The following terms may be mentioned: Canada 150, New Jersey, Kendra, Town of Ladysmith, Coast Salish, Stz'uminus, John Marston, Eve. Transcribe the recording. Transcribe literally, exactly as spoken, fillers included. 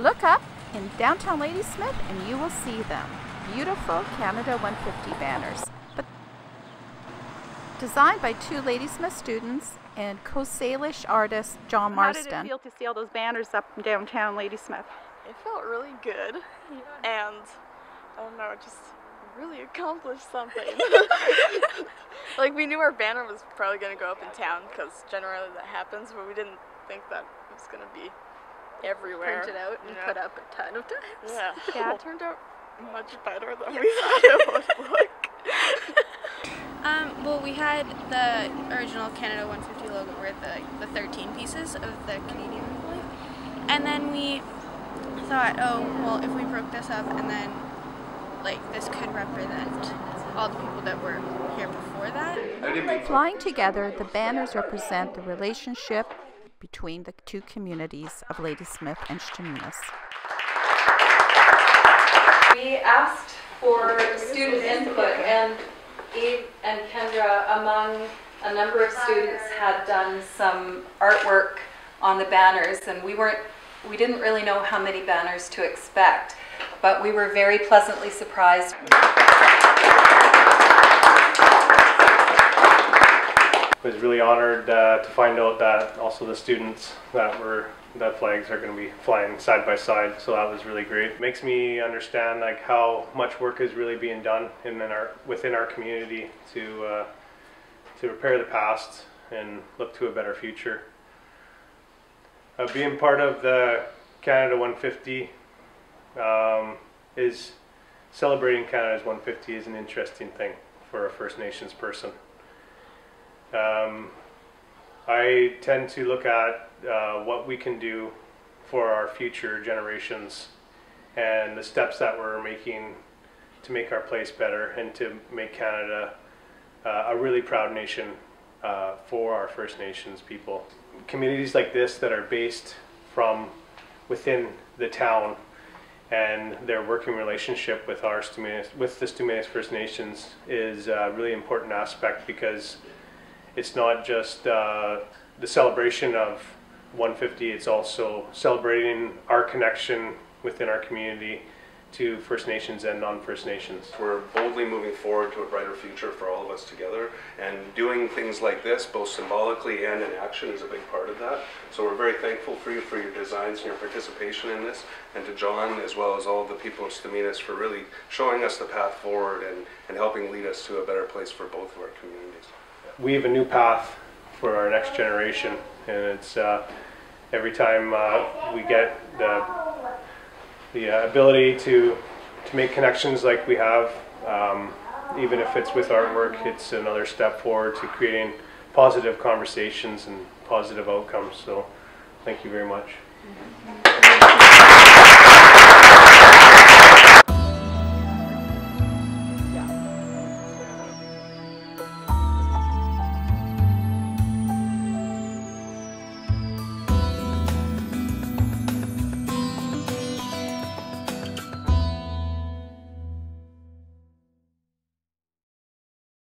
Look up in downtown Ladysmith and you will see them. Beautiful Canada one fifty banners. But designed by two Ladysmith students and Coast Salish artist John Marston. How did it feel to see all those banners up in downtown Ladysmith? It felt really good, yeah. And I don't know, just really accomplished something. Like, we knew our banner was probably going to go up in town because generally that happens, but we didn't think that it was going to be everywhere. Printed out and yeah. put up a ton of times. Yeah, yeah. It turned out much better than we thought it would look. Um, well, we had the original Canada one fifty logo with the, the thirteen pieces of the Canadian flag, and then we thought, oh, well, if we broke this up and then, like, this could represent all the people that were here before that. Flying together, the banners represent the relationship between the two communities of Ladysmith and Stz'uminus. We asked for student input, and Eve and Kendra, among a number of students, had done some artwork on the banners, and we weren't, we didn't really know how many banners to expect, but we were very pleasantly surprised. I was really honored uh, to find out that also the students that were that flags are going to be flying side by side, so that was really great. It makes me understand like how much work is really being done in our within our community to uh, to repair the past and look to a better future. Uh, being part of the Canada one fifty um, is celebrating Canada's one fifty is an interesting thing for a First Nations person. Um, I tend to look at uh, what we can do for our future generations and the steps that we're making to make our place better and to make Canada uh, a really proud nation uh, for our First Nations people. Communities like this that are based from within the town and their working relationship with our Stz'uminus, with the Stz'uminus First Nations is a really important aspect, because it's not just uh, the celebration of one fifty, it's also celebrating our connection within our community to First Nations and non-First Nations. We're boldly moving forward to a brighter future for all of us together, and doing things like this, both symbolically and in action, is a big part of that. So we're very thankful for you, for your designs and your participation in this, and to John as well as all the people of Stz'uminus for really showing us the path forward and, and helping lead us to a better place for both of our communities. We have a new path for our next generation, and it's uh, every time uh, we get the the uh, ability to to make connections like we have, um, even if it's with artwork, it's another step forward to creating positive conversations and positive outcomes. So, thank you very much.